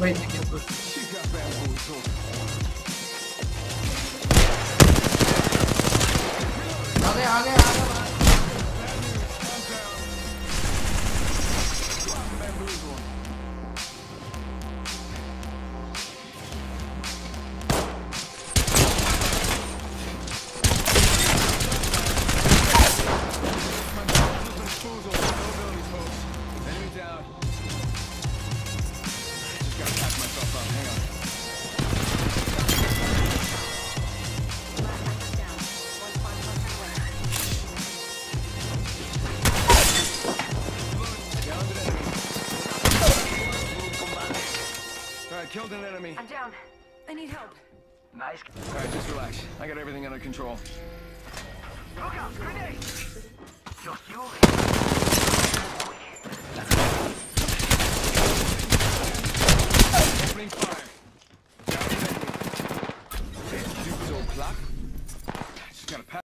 waiting against us. She got bad boys on. Aage. Killed an enemy. I'm down. I need help. Nice. All right, just relax. I got everything under control. Look out! Grenade! Just you. Opening fire. Down the enemy. Dude's old clock. Just gotta pass.